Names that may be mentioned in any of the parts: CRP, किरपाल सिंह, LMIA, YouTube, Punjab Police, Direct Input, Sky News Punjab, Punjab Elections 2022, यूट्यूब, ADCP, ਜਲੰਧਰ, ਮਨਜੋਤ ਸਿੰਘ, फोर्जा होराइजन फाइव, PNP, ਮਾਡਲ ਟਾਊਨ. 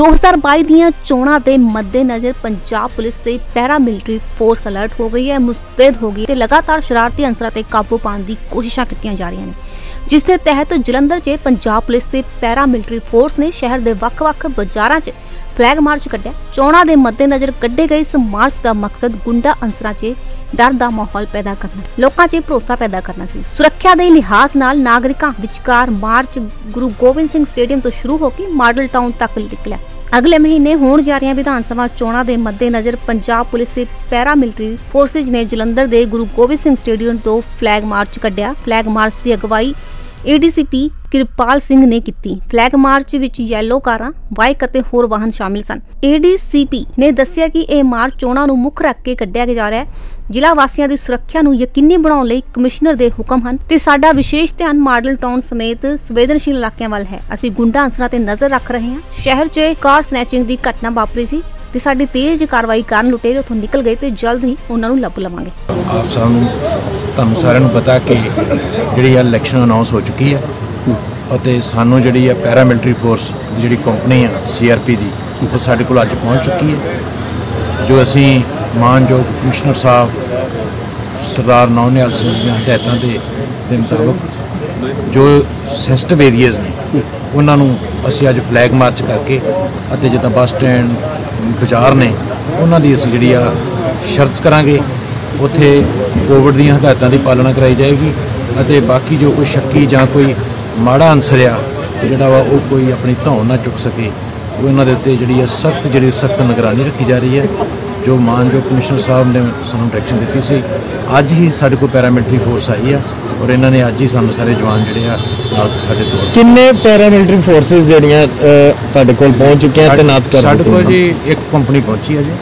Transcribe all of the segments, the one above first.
2022 ਦੀਆਂ ਚੋਣਾਂ ਦੇ ਮੱਦੇਨਜ਼ਰ ਪੰਜਾਬ ਪੁਲਿਸ ਤੇ ਪੈਰਾ ਮਿਲਟਰੀ ਫੋਰਸ ਅਲਰਟ ਹੋ ਗਈ ਹੈ, ਮੁਸਤੈਦ ਹੋ ਗਈ ਤੇ ਲਗਾਤਾਰ ਸ਼ਰਾਰਤੀ ਅੰਸਰਾਂ ਤੇ ਕਾਬੂ ਪਾਉਣ ਦੀ ਕੋਸ਼ਿਸ਼ਾਂ ਕੀਤੀਆਂ ਜਾ ਰਹੀਆਂ ਨੇ, ਜਿਸ ਦੇ ਤਹਿਤ ਜਲੰਧਰ 'ਚ ਪੰਜਾਬ ਪੁਲਿਸ ਤੇ ਪੈਰਾ ਮਿਲਟਰੀ ਫੋਰਸ ਨੇ ਸ਼ਹਿਰ ਦੇ ਵੱਖ-ਵੱਖ ਬਾਜ਼ਾਰਾਂ 'ਚ फ्लैग मार्च कड्या। चोणा के मद्देनजर कड्डे गए इस मार्च का मकसद गुंडा अंसरां 'च डर का माहौल पैदा करना, लोकां 'च भरोसा पैदा करना सी। सुरक्षा के लिहाज नाल नागरिकां विचकार मार्च गुरु गोबिंद सिंह स्टेडियम तो शुरू होकर मॉडल टाउन तक निकलिया। अगले महीने होने जा रही विधान सभा चोणा के मद्देनजर पंजाब पुलिस के पैरा मिलटरी फोर्सेज ने जलंधर के गुरु गोबिंद सिंह स्टेडियम तो फ्लैग मार्च कड्या। फ्लैग मार्च की अगवाई ADCP किरपाल सिंह ने की। फ्लैग मार्च विच येलो कारां, बाइक अते होर वाहन शामिल सन। ADCP ने दस्सिया कि यह मार्च चोणां नूं मुख रख के कड्ढिया जा रहा है। जिला वासियां दी सुरक्षा नूं यकीनी बनाउण लई कमिश्नर दे हुकम हन ते साडा विशेष ध्यान मॉडल टाउन समेत संवेदनशील इलाकियां वल है। असीं गुंडा अंसरां ते नज़र रख रहे हां। शहर 'च कार स्नैचिंग दी घटना वापरी सी ते साडी तेज कार्रवाई कारण लुटेरे उथों निकल गए ते जल्द ही उन्हां नूं लभ लवांगे। आप सानूं सारिआं नूं पता कि जिहड़ी इलैक्शन अनाउंस हो चुकी है और सानूं जिहड़ी है पैरा मिलटरी फोर्स जिहड़ी कंपनी है CRP दी वो साडे कोल अज पहुँच चुकी है। जो असी मानयोग कमिश्नर साहब सरदार नौनियाल सिंह दी हिदायतां दे मुताबक जो सेंसिटिव एरियाज ने उन्हां नूं असी अज फ्लैग मार्च करके अते जिद्दां बस स्टैंड बाज़ार ने उन्हों की असं जी शर्त करा उत्थे कोविड दी हिदायतों की पालना कराई जाएगी और बाकी जो कोई शक्की जां कोई माड़ा अंसर आ जो कोई अपनी धौन ना चुक सके वो इन्होंने उत्ते जी सख्त जी सख्त निगरानी रखी जा रही है। जो मानयोग कमिश्नर साहब ने सानूं डायरैक्शन दी सी अज ही साढ़े को पैरा मिलटरी फोर्स आई है और इन्होंने अज ही सानूं सारे जवान जोड़े किन्ने पैरा मिलटरी फोर्सेज जो कोल पहुँच चुके हैं तैनात कर साढ़े को जी एक कंपनी पहुँची है जी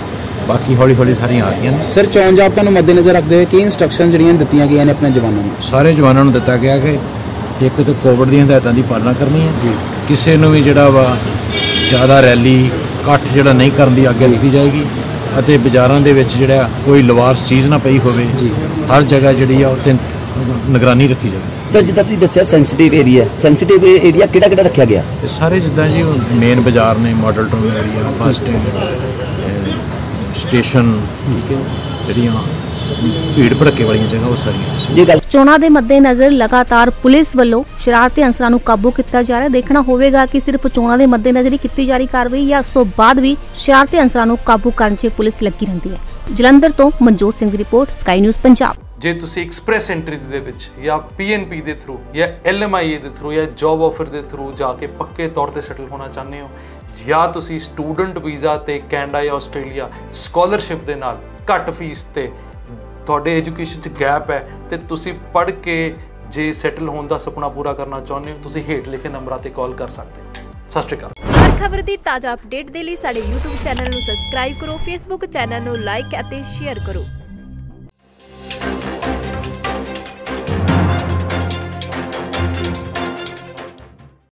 बाकी हौली हौली सारियां आ रही हैं। सर चोन जाब्ता नूं मद्देनज़र रखते कि इंस्ट्रक्शन जो दित्तियां गईयां ने अपने जवानों नूं सारे जवानों नूं दित्ता गया कि एक तो कोविड दी हिदायतां दी पालना करनी है, किसी नूं भी जिहड़ा वा ज़्यादा रैली इकट्ठ जिहड़ा नहीं करन दी आग्ञा दित्ती जाएगी ਅਤੇ ਬਾਜ਼ਾਰਾਂ ਦੇ ਵਿੱਚ ਜਿਹੜਾ ਕੋਈ ਲਵਾਰਸ ਚੀਜ਼ ਨਾ ਪਈ ਹੋਵੇ ਹਰ ਜਗ੍ਹਾ ਜਿਹੜੀ ਆ ਉੱਤੇ ਨਿਗਰਾਨੀ ਰੱਖੀ ਜਾਵੇ। ਸਰ ਜਿੱਦਾਂ ਤੁਸੀਂ ਦੱਸਿਆ ਸੈਂਸਿਟਿਵ ਏਰੀਆ ਕਿਹੜਾ ਕਿਹੜਾ ਰੱਖਿਆ ਗਿਆ? ਇਹ ਸਾਰੇ ਜਿੱਦਾਂ ਜੀ ਮੇਨ ਬਾਜ਼ਾਰ ਨੇ ਮਾਡਲ ਟਾਊਨ area bus stand station ਠੀਕ ਹੈ ਜਿਹੜੀਆਂ ਭੀੜ ਭੜੱਕੇ ਵਾਲੀਆਂ ਜਗ੍ਹਾ ਉਹ ਸਾਰੀਆਂ। ਇਹ ਚੋਣਾਂ ਦੇ ਮੱਦੇਨਜ਼ਰ ਲਗਾਤਾਰ ਪੁਲਿਸ ਵੱਲੋਂ ਸ਼ਰਾਰਤੀ ਅੰਸਰਾਂ ਨੂੰ ਕਾਬੂ ਕੀਤਾ ਜਾ ਰਿਹਾ। ਦੇਖਣਾ ਹੋਵੇਗਾ ਕਿ ਸਿਰਫ ਚੋਣਾਂ ਦੇ ਮੱਦੇਨਜ਼ਰ ਹੀ ਕੀਤੀ ਜਾ ਰਹੀ ਕਾਰਵਾਈ ਜਾਂ ਉਸ ਤੋਂ ਬਾਅਦ ਵੀ ਸ਼ਰਾਰਤੀ ਅੰਸਰਾਂ ਨੂੰ ਕਾਬੂ ਕਰਨ 'ਚ ਪੁਲਿਸ ਲੱਗੀ ਰਹਿੰਦੀ ਹੈ। ਜਲੰਧਰ ਤੋਂ ਮਨਜੋਤ ਸਿੰਘ ਦੀ ਰਿਪੋਰਟ, ਸਕਾਈ ਨਿਊਜ਼ ਪੰਜਾਬ। ਜੇ ਤੁਸੀਂ ਐਕਸਪ੍ਰੈਸ ਐਂਟਰੀ ਦੇ ਵਿੱਚ ਜਾਂ PNP ਦੇ ਥਰੂ ਜਾਂ LMIA ਦੇ ਥਰੂ ਜਾਂ ਜੌਬ ਆਫਰ ਦੇ ਥਰੂ ਜਾ ਕੇ ਪੱਕੇ ਤੌਰ ਤੇ ਸੈਟਲ ਹੋਣਾ ਚਾਹੁੰਦੇ ਹੋ ਜਾਂ ਤੁਸੀਂ ਸਟੂਡੈਂਟ ਵੀਜ਼ਾ ਤੇ ਕੈਨੇਡਾ ਜਾਂ ਆਸਟ੍ਰੇਲੀਆ ਸਕਾਲਰਸ਼ਿਪ ਦੇ ਨਾਲ ਘੱਟ ਫੀਸ ਤੇ ਤੁਹਾਡੇ ਐਜੂਕੇਸ਼ਨ 'ਚ ਗੈਪ ਹੈ ਤੇ ਤੁਸੀਂ ਪੜ੍ਹ ਕੇ ਜੇ ਸੈਟਲ ਹੋਣ ਦਾ ਸੁਪਨਾ ਪੂਰਾ ਕਰਨਾ ਚਾਹੁੰਦੇ ਹੋ ਤੁਸੀਂ ਹੇਠ ਲਿਖੇ ਨੰਬਰਾਂ ਤੇ ਕਾਲ ਕਰ ਸਕਦੇ ਹੋ। ਸਤਿ ਸ਼੍ਰੀ ਅਕਾਲ। ਹਰ ਖਬਰ ਦੀ ਤਾਜ਼ਾ ਅਪਡੇਟ ਦੇ ਲਈ ਸਾਡੇ YouTube ਚੈਨਲ ਨੂੰ ਸਬਸਕ੍ਰਾਈਬ ਕਰੋ, Facebook ਚੈਨਲ ਨੂੰ ਲਾਈਕ ਅਤੇ ਸ਼ੇਅਰ ਕਰੋ।